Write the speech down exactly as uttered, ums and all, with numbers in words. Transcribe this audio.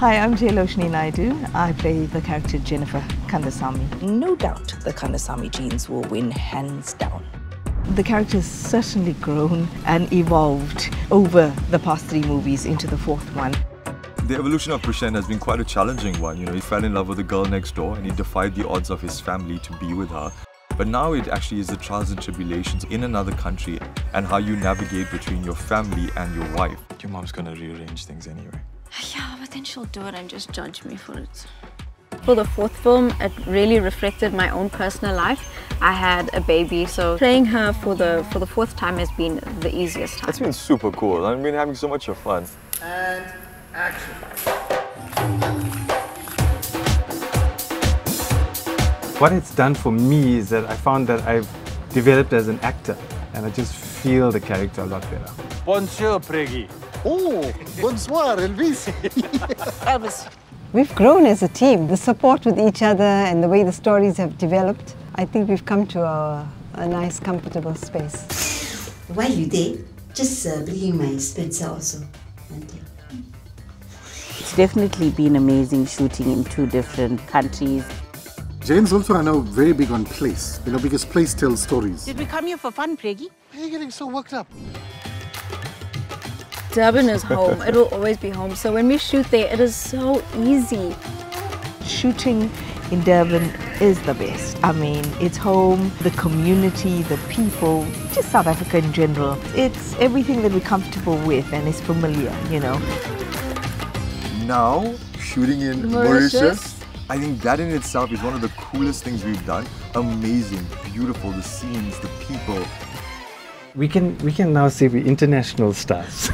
Hi, I'm Jayloshini Naidu. I play the character Jennifer Kandasamy. No doubt the Kandasamy genes will win hands down. The character's certainly grown and evolved over the past three movies into the fourth one. The evolution of Prashant has been quite a challenging one. You know, he fell in love with the girl next door and he defied the odds of his family to be with her. But now it actually is the trials and tribulations in another country and how you navigate between your family and your wife. Your mom's gonna rearrange things anyway. Yeah, but then she'll do it and just judge me for it. For the fourth film, it really reflected my own personal life. I had a baby, so playing her for the for the fourth time has been the easiest time. It's been super cool. I've been having so much of fun. And action. What it's done for me is that I found that I've developed as an actor and I just feel the character a lot better. Bonjour, Preggy. Oh, bonsoir, Elvis. We've grown as a team. The support with each other and the way the stories have developed, I think we've come to a, a nice, comfortable space. While you're there, just uh, bringing my Spencer also. It's definitely been amazing shooting in two different countries. Jane's also, I know, very big on place, you know, because place tells stories. Did we come here for fun, Preggy? Why are you getting so worked up? Durban is home. It'll always be home. So when we shoot there, it is so easy. Shooting in Durban is the best. I mean, it's home, the community, the people, just South Africa in general. It's everything that we're comfortable with and is familiar, you know. Now, shooting in Mauritius. Mauritius. I think that in itself is one of the coolest things we've done. Amazing, beautiful, the scenes, the people. We can, we can now say we're international stars.